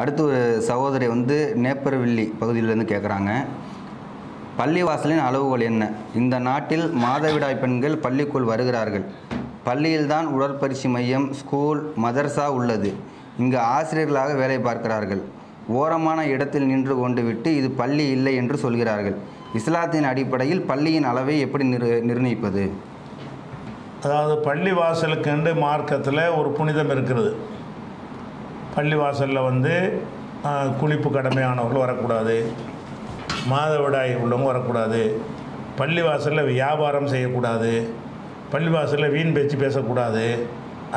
அடுத்து ஒரு சகோதரி வந்து நேப்பரவில்லி பகுதியிலிருந்து கேட்குறாங்க, பள்ளிவாசலின் அளவுகள் என்ன? இந்த நாட்டில் மாதவிடாய் பெண்கள் பள்ளிக்குள் வருகிறார்கள். பள்ளியில்தான் உடற்பயிற்சி மையம், ஸ்கூல், மதர்சா உள்ளது. இங்கு ஆசிரியர்களாக வேலை பார்க்கிறார்கள். ஓரமான இடத்தில் நின்று கொண்டு விட்டு இது பள்ளி இல்லை என்று சொல்கிறார்கள். இஸ்லாத்தின் அடிப்படையில் பள்ளியின் அளவை எப்படி நிர்ணயிப்பது? அதாவது பள்ளிவாசலுக்கு என்று மார்க்கத்தில் ஒரு புனிதம் இருக்கிறது. பள்ளிவாசலில் வந்து குளிப்பு கடமையானவர்கள் வரக்கூடாது, மாதவிடாய் உள்ளவங்க வரக்கூடாது, பள்ளிவாசலில் வியாபாரம் செய்யக்கூடாது, பள்ளிவாசலில் வீண் பேச்சு பேசக்கூடாது,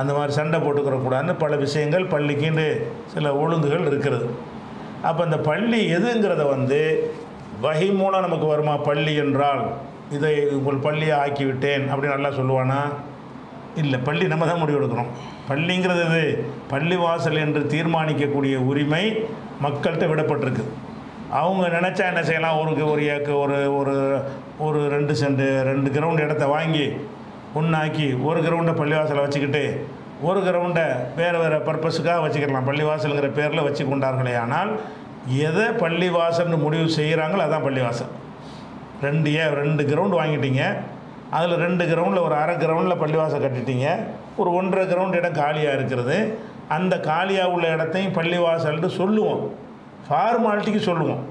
அந்த மாதிரி சண்டை போட்டுக்கிறக்கூடாதுன்னு பல விஷயங்கள் பள்ளிக்குன்னு சில ஒழுங்குகள் இருக்கிறது. அப்போ அந்த பள்ளி எதுங்கிறத வந்து வகை மூலம் நமக்கு வருமா? பள்ளி என்றால் இதை உங்கள் பள்ளியை ஆக்கிவிட்டேன் அப்படின்னு நல்லா சொல்லுவானா? இல்லை, பள்ளி நம்ம தான் முடிவெடுக்கிறோம். பள்ளிங்கிறது இது பள்ளிவாசல் என்று தீர்மானிக்கக்கூடிய உரிமை மக்கள்கிட்ட விடப்பட்டிருக்கு. அவங்க நினச்சா என்ன செய்யலாம்? ஒரு 2 சென்ட் 2 கிரவுண்டு இடத்த வாங்கி ஒன்றாக்கி ஒரு கிரவுண்டை பள்ளிவாசலை வச்சுக்கிட்டு ஒரு கிரவுண்டை வேறு வேறு பர்பஸுக்காக வச்சுக்கலாம். பள்ளிவாசலுங்கிற பேரில் வச்சு கொண்டார்களே. ஆனால் எதை பள்ளிவாசல்னு முடிவு செய்கிறாங்களோ அதுதான் பள்ளிவாசல். 2 கிரவுண்டு வாங்கிட்டீங்க, அதில் 2 கிரவுண்டில் ஒரு அரை கிரவுண்டில் பள்ளிவாசல் கட்டிட்டீங்க, ஒரு 1.5 கிரவுண்டு இடம் காலியாக இருக்கிறது. அந்த காலியாக உள்ள இடத்தையும் பள்ளிவாசல்னு சொல்லுவோம், ஃபார்மாலிட்டிக்கு சொல்லுவோம்.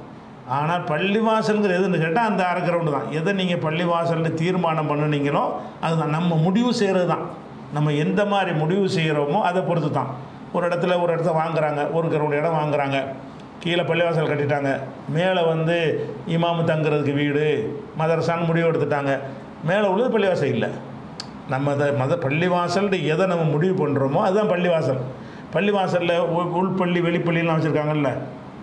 ஆனால் பள்ளிவாசலுங்கிற எதுன்னு கேட்டால் அந்த அரை கிரவுண்டு தான். எதை நீங்கள் பள்ளிவாசல்னு தீர்மானம் பண்ணினீங்களோ அதுதான் நம்ம முடிவு செய்கிறது தான். நம்ம எந்த மாதிரி முடிவு செய்கிறோமோ அதை பொறுத்து தான். ஒரு இடத்த வாங்குகிறாங்க, 1 கிரவுண்டு இடம் வாங்குகிறாங்க, கீழே பள்ளிவாசல் கட்டிட்டாங்க, மேலே வந்து இமாமு தங்குறதுக்கு வீடு, மதரசான்னு முடிவு எடுத்துட்டாங்க. மேலே உள்ளது பள்ளிவாசல் இல்லை. நம்ம பள்ளிவாசல் எதை நம்ம முடிவு பண்ணுறோமோ அதுதான் பள்ளிவாசல். பள்ளிவாசலில் உள்பள்ளி வெளிப்பள்ளிலாம் வச்சுருக்காங்கல்ல,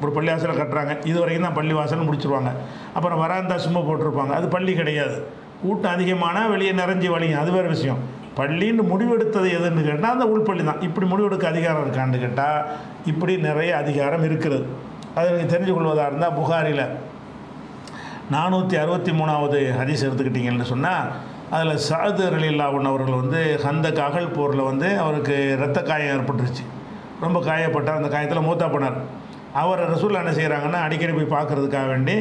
ஒரு பள்ளிவாசலை கட்டுறாங்க, இது வரைக்கும் தான் பள்ளிவாசல்னு முடிச்சுருவாங்க. அப்புறம் வராந்தா சும்மா போட்டிருப்பாங்க, அது பள்ளி கிடையாது. கூட்டம் அதிகமானால் வெளியே நிறைஞ்சி வழியும், அது வேறு விஷயம். பள்ளின்னு முடிவெடுத்தது எதுன்னு கேட்டால் அந்த உள்பள்ளி தான். இப்படி முடிவெடுக்க அதிகாரம் இருக்கான்னு கேட்டால் இப்படி நிறைய அதிகாரம் இருக்கிறது. அது நீங்கள் தெரிஞ்சு கொள்வதாக இருந்தால் புகாரில் 463வது ஹதீஸ் எடுத்துக்கிட்டிங்கன்னு சொன்னால் அதில் சஅத் ரலியல்லாஹு அன்ஹு அவர்கள் வந்து ஹந்தக் அகல் போரில் வந்து அவருக்கு இரத்த காயம் ஏற்பட்டுருச்சு. ரொம்ப காயப்பட்டார். அந்த காயத்தில் மூத்தா போனார். அவர் ரசூல் என்ன செய்கிறாங்கன்னா அடிக்கடி போய் பார்க்குறதுக்காக வேண்டி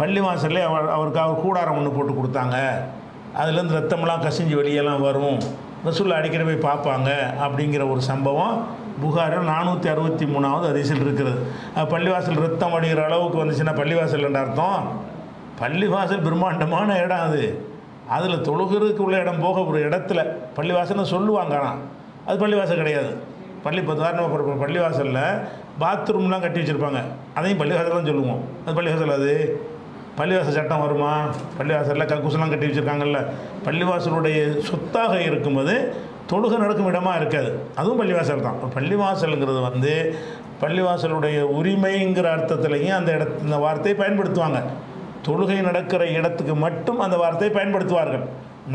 பள்ளிவாசல்லே அவருக்கு கூடாரம் ஒன்று போட்டு கொடுத்தாங்க. அதுலேருந்து ரத்தமெல்லாம் கசிஞ்சு வெளியெல்லாம் வரும், ரசூல் அடிக்கடி போய் பார்ப்பாங்க அப்படிங்கிற ஒரு சம்பவம் புகாரில் 463வது ஹதீஸில் இருக்கிறது. பள்ளிவாசல் ரத்தம் வடிகிற அளவுக்கு வந்துச்சுன்னா பள்ளிவாசல் என்ற அர்த்தம். பள்ளிவாசல் பிரம்மாண்டமான இடம், அது அதில் தொழுகிறதுக்கு உள்ள இடம் போக ஒரு இடத்துல பள்ளிவாசல்னு சொல்லுவாங்க. ஆனால் அது பள்ளிவாசல் கிடையாது. உதாரணமாக பள்ளிவாசலில் பாத்ரூம்லாம் கட்டி வச்சுருப்பாங்க, அதையும் பள்ளிவாசல்தான் சொல்லுவோம். அது பள்ளிவாசல். அது பள்ளிவாசல் சட்டம் வருமா? பள்ளிவாசலில் கக்கூசெல்லாம் கட்டி வச்சுருக்காங்கல்ல, பள்ளிவாசலுடைய சொத்தாக இருக்கும்போது தொழுகை நடக்கும் இடமாக இருக்காது, அதுவும் பள்ளிவாசல் தான். பள்ளிவாசலுங்கிறது வந்து பள்ளிவாசலுடைய உரிமைங்கிற அர்த்தத்துலேயும் இந்த வார்த்தையை பயன்படுத்துவாங்க. தொழுகை நடக்கிற இடத்துக்கு மட்டும் அந்த வார்த்தையை பயன்படுத்துவார்கள்.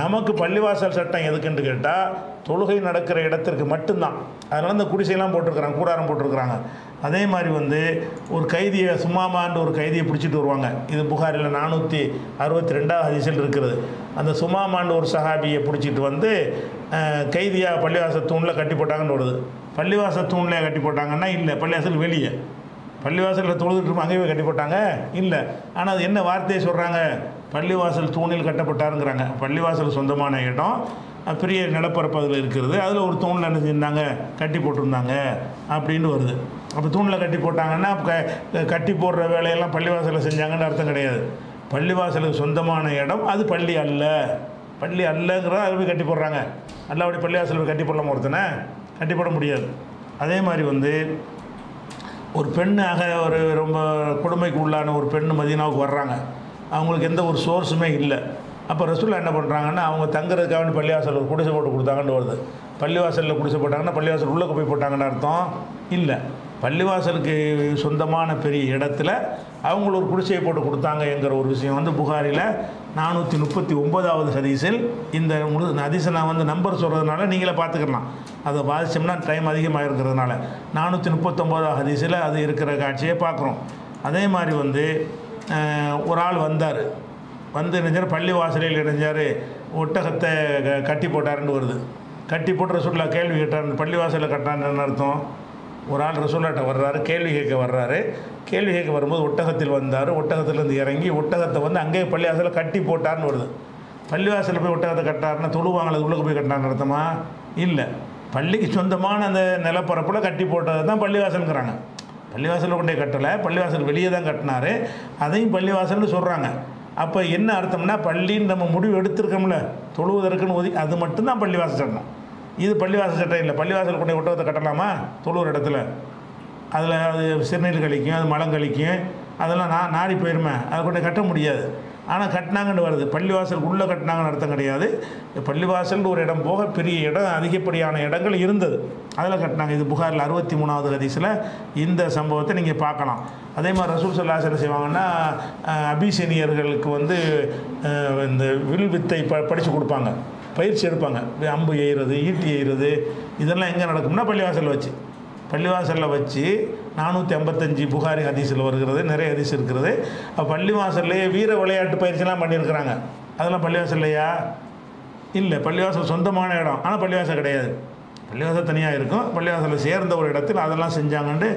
நமக்கு பள்ளிவாசல் சட்டம் எதுக்குன்னு கேட்டால் தொழுகை நடக்கிற இடத்திற்கு மட்டும்தான். அதனால் இந்த குடிசையெல்லாம் போட்டிருக்கிறாங்க, கூடாரம் போட்டிருக்கிறாங்க. அதே மாதிரி வந்து ஒரு கைதியை சுமாமான்ற ஒரு கைதியை பிடிச்சிட்டு வருவாங்க. இது புகாரில் 462வது ஹதீஸில் இருக்கிறது. அந்த சுமாமான்ற ஒரு சஹாபியை பிடிச்சிட்டு வந்து கைதியாக பள்ளிவாசல் தூணில் கட்டி போட்டாங்கன்னு வருது. பள்ளிவாசல் தூண்லேயே கட்டி போட்டாங்கன்னா இல்லை, பள்ளிவாசல் வெளியே. பள்ளிவாசலில் தொழுதுட்டு அங்கேயே கட்டி போட்டாங்க இல்லை. ஆனால் அது என்ன வார்த்தையை சொல்கிறாங்க? பள்ளிவாசல் தூணில் கட்டப்பட்டாருங்கிறாங்க. பள்ளிவாசல் சொந்தமான இடம், பெரிய நிலப்பரப்பு அதில் இருக்கிறது, அதில் ஒரு தூணில் என்ன செஞ்சாங்க கட்டி போட்டிருந்தாங்க அப்படின்னு வருது. அப்போ தூணில் கட்டி போட்டாங்கன்னா கட்டி போடுற வேலையெல்லாம் பள்ளிவாசலில் செஞ்சாங்கன்னு அர்த்தம் கிடையாது. பள்ளிவாசலுக்கு சொந்தமான இடம், அது பள்ளி அல்ல. பள்ளி அல்லங்கிறத அது போய் கட்டி போடுறாங்க. அல்லாவுடைய பள்ளிவாசல் கட்டி போடலாம், ஒருத்தனை கட்டி போட முடியாது. அதே மாதிரி வந்து ஒரு பெண்ணாக ஒரு ரொம்ப கொடுமைக்கு உள்ளான ஒரு பெண் மதீனாவுக்கு வர்றாங்க, அவங்களுக்கு எந்த ஒரு சோர்ஸுமே இல்லை. அப்போ ரசூல் என்ன பண்ணுறாங்கன்னா அவங்க தங்குறதுக்காக பள்ளிவாசலில் குடிசை போட்டு கொடுத்தாங்கன்னு வருது. பள்ளிவாசலில் குடிசை போட்டாங்கன்னா பள்ளிவாசல் உள்ளே போய் போட்டாங்கன்னு அர்த்தம் இல்லை. பள்ளிவாசலுக்கு சொந்தமான பெரிய இடத்துல அவங்கள ஒரு குடிசையை போட்டு கொடுத்தாங்க என்கிற ஒரு விஷயம் வந்து புகாரில் 439வது ஹதீஸில். இந்த ஹதீஸை நான் வந்து நம்பர் சொல்கிறதுனால நீங்களே பார்த்துக்கலாம், அதை வாசித்தோம்னா டைம் அதிகமாக இருக்கிறதுனால 439வது ஹதீஸில் அது இருக்கிற காட்சியை பார்க்குறோம். அதே மாதிரி வந்து ஒரு ஆள் வந்து இணைஞ்சார், பள்ளிவாசலில் இணைஞ்சார், ஒட்டகத்தை கட்டி போட்டாருன்னு வருது. கட்டி போட்டுற சூட்டில் கேள்வி கேட்டார், பள்ளிவாசலில் கட்டான்னு அர்த்தம்? ஒரு ஆள் ரசூலுல்லாஹ் கிட்ட வர்றாரு, கேள்வி கேட்க வர்றாரு. கேள்வி கேட்க வரும்போது ஒட்டகத்தில் வந்தார். ஒட்டகத்திலேருந்து இறங்கி ஒட்டகத்தை வந்து அங்கேயே பள்ளிவாசலில் கட்டி போட்டார்னு வருது. பள்ளிவாசலில் போய் ஒட்டகத்தை கட்டாருன்னா தொழுவாங்களது உள்ளே போய் கட்டினான்னு அர்த்தமா? இல்லை, பள்ளிக்கு சொந்தமான அந்த நிலப்பரப்பில் கட்டி போட்டது தான் பள்ளிவாசலுங்கிறாங்க. பள்ளிவாசலில் கொண்டே கட்டலை, பள்ளிவாசல் வெளியே தான் கட்டினார். அதையும் பள்ளிவாசல்னு சொல்கிறாங்க. அப்போ என்ன அர்த்தம்னா, பள்ளின்னு நம்ம முடிவு எடுத்திருக்கோம்ல, தொழுவதற்குன்னு ஒதுக்கி, அது மட்டும்தான் பள்ளிவாசல் சட்டம். இது பள்ளிவாசல் சட்டம் இல்லை. பள்ளிவாசல் கொண்டே ஒட்டகத்தை கட்டலாமா? தொழுகிற இடத்துல அதில் அது சிறுநீர் கழிக்கும், அது மலம் கழிக்கும், அதெல்லாம் நாடி போயிருமே, அதை கொண்டே கட்ட முடியாது. ஆனால் கட்டினாங்கன்னு வருது. பள்ளிவாசல் உள்ளே கட்டினாங்கன்னு அர்த்தம் கிடையாது. பள்ளிவாசல் ஒரு இடம் போக பெரிய இடம், அதிகப்படியான இடங்கள் இருந்தது, அதில் கட்டினாங்க. இது புகாரில் 63வது ஹதீஸில் இந்த சம்பவத்தை நீங்கள் பார்க்கலாம். அதே மாதிரி ரசூல் ஸல்லல்லாஹு அலைஹி வஸல்லம் செய்வாங்கன்னா, அபிசீனியர்களுக்கு வந்து இந்த வில் வித்தை படித்து கொடுப்பாங்க, பயிற்சி எடுப்பாங்க. அம்பு எய்கிறது, ஈட்டி எய்கிறது, இதெல்லாம் எங்கே நடக்கும்னா பள்ளிவாசலில் வச்சு. பள்ளிவாசலில் வச்சு 455 புகாரி ஹதீஸில் வருகிறது, நிறைய ஹதீஸ் இருக்கிறது. அப்போ பள்ளிவாசல்லையே வீர விளையாட்டு பயிற்சிலாம் பண்ணியிருக்கிறாங்க. அதெல்லாம் பள்ளிவாசல்லையா? இல்லை, பள்ளிவாசல் சொந்தமான இடம், ஆனால் பள்ளிவாசல் கிடையாது. பள்ளிவாசல் தனியாக இருக்கும், பள்ளிவாசலில் சேர்ந்த ஒரு இடத்தில் அதெல்லாம் செஞ்சாங்கன்ட்டு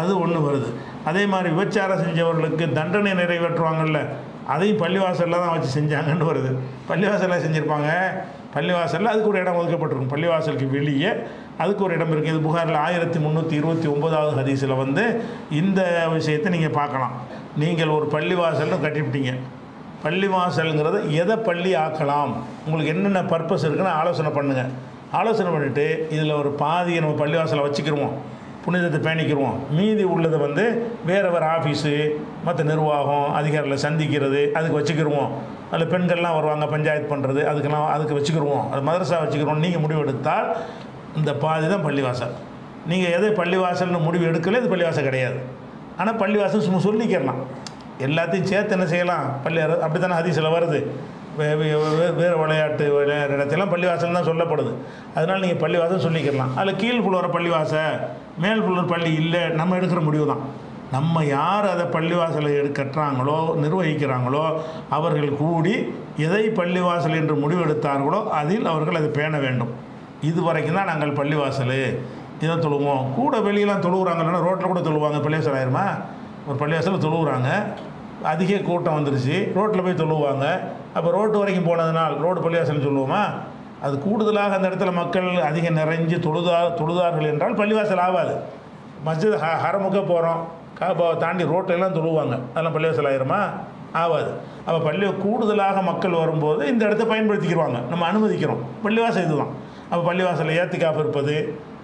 அது ஒன்று வருது. அதே மாதிரி விபச்சாரம் செஞ்சவர்களுக்கு தண்டனை நிறைவேற்றுவாங்கள்ல, அதையும் பள்ளிவாசலில் தான் வச்சு செஞ்சாங்கன்னு வருது. பள்ளிவாசலில் செஞ்சுருப்பாங்க, பள்ளிவாசலில் அதுக்கு ஒரு இடம் ஒதுக்கப்பட்டிருக்கும், பள்ளிவாசலுக்கு வெளியே அதுக்கு ஒரு இடம் இருக்குது. இது புகாரில் 1329வது ஹதீஸில் வந்து இந்த விஷயத்தை நீங்கள் பார்க்கலாம். நீங்கள் ஒரு பள்ளிவாசலும் கட்டிவிட்டீங்க. பள்ளிவாசலுங்கிறது எதை பள்ளி ஆக்கலாம், உங்களுக்கு என்னென்ன பர்பஸ் இருக்குன்னு ஆலோசனை பண்ணுங்கள். ஆலோசனை பண்ணிவிட்டு இதில் ஒரு பாதியை நம்ம பள்ளிவாசலை வச்சுக்கிடுவோம், புனிதத்தை பேணிக்கிடுவோம். மீதி உள்ளதை வந்து வேறு வேறு ஆஃபீஸு, மற்ற நிர்வாகம் அதிகாரியில் சந்திக்கிறது, அதுக்கு வச்சுக்கிடுவோம். அதில் பெண்கள்லாம் வருவாங்க பஞ்சாயத்து பண்ணுறது, அதுக்கு வச்சுக்கிடுவோம். அது மதரசா வச்சுக்கிறோம். நீங்கள் முடிவு எடுத்தால் இந்த பாதி தான் பள்ளிவாசல். நீங்கள் எதை பள்ளிவாசல்னு முடிவு எடுக்கல, இது பள்ளிவாசல் கிடையாது. ஆனால் பள்ளிவாசல் சும்மா சொல்லிக்கிறலாம், எல்லாத்தையும் சேர்த்து என்ன செய்யலாம், பள்ளி. அப்படி தானே ஹதீஸில் வருது, வேறு விளையாட்டு இடத்தெல்லாம் பள்ளிவாசல் தான் சொல்லப்படுது. அதனால் நீங்கள் பள்ளிவாசல் சொல்லிக்கிறலாம். அதில் கீழ் புல் வர பள்ளிவாசல், மேல் புல் பள்ளி இல்லை, நம்ம எடுக்கிற முடிவு தான். நம்ம யார் அதை பள்ளிவாசலை கட்டுறாங்களோ, நிர்வகிக்கிறாங்களோ, அவர்கள் கூடி எதை பள்ளிவாசல் என்று முடிவெடுத்தார்களோ அதில் அவர்கள் அதை பேண வேண்டும். இது வரைக்கும் தான் நாங்கள் பள்ளிவாசல் இதை தொழுவோம். கூட வெளியெலாம் தொழுகிறாங்கன்னா ரோட்டில் கூட தொழுவாங்க. பள்ளிவாசல் ஆயிருமா? ஒரு பள்ளிவாசலில் தொழுகிறாங்க, அதிக கூட்டம் வந்துருச்சு, ரோட்டில் போய் தொழுவாங்க. அப்போ ரோட்டு வரைக்கும் போனதுனால் ரோடு பள்ளிவாசல்னு சொல்லுவோமா? அது கூடுதலாக அந்த இடத்துல மக்கள் அதிக நிறைஞ்சு தொழுதார்கள் என்றால் பள்ளிவாசல் ஆகாது. மஸ்ஜித் ஹரமுக்க போகிறோம், காபாவை தாண்டி ரோட்டெல்லாம் தொழுவாங்க, அதெல்லாம் பள்ளிவாசல் ஆயிருமா? ஆகாது. அப்போ பள்ளி கூடுதலாக மக்கள் வரும்போது இந்த இடத்த பயன்படுத்திக்கிடுவாங்க, நம்ம அனுமதிக்கிறோம். பள்ளிவாசல் இதுதான். அப்போ பள்ளிவாசலில் ஏத்திக்காப்பு இருப்பது,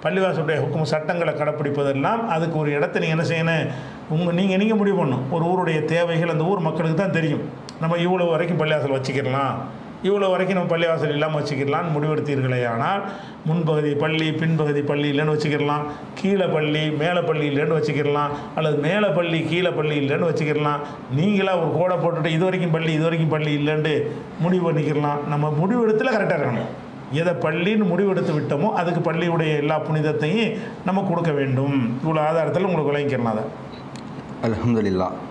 பள்ளிவாசலுடைய ஹுக்கும் சட்டங்களை கடைப்பிடிப்பதெல்லாம் அதுக்கு ஒரு இடத்த நீங்கள் என்ன செய்யணும், நீங்கள் முடிவு பண்ணணும். ஒரு ஊருடைய தேவைகள் அந்த ஊர் மக்களுக்கு தான் தெரியும். நம்ம இவ்வளோ வரைக்கும் பள்ளிவாசல் வச்சுக்கிடலாம், இவ்வளோ வரைக்கும் நம்ம பள்ளிவாசல் இல்லாமல் வச்சுக்கிடலான்னு முடிவெடுத்தீர்களே ஆனால் முன்பகுதி பள்ளி, பின்பகுதி பள்ளி இல்லைன்னு வச்சுக்கிடலாம், கீழே பள்ளி மேலே பள்ளி இல்லைன்னு வச்சுக்கிடலாம், அல்லது மேலே பள்ளி கீழே பள்ளி இல்லைன்னு வச்சுக்கிடலாம். நீங்களாக ஒரு கோடை போட்டுட்டு இது வரைக்கும் பள்ளி இல்லைன்னு முடிவு பண்ணிக்கிடலாம். நம்ம முடிவெடுத்துல கரெக்டாக இருக்கணும். எதை பள்ளின்னு முடிவெடுத்து விட்டோமோ அதுக்கு பள்ளியுடைய எல்லா புனிதத்தையும் நம்ம கொடுக்க வேண்டும். இவ்வளோ ஆதாரத்தில் உங்களுக்கு விளங்கிக்கிறனால அல்ஹம்துலில்லாஹ்.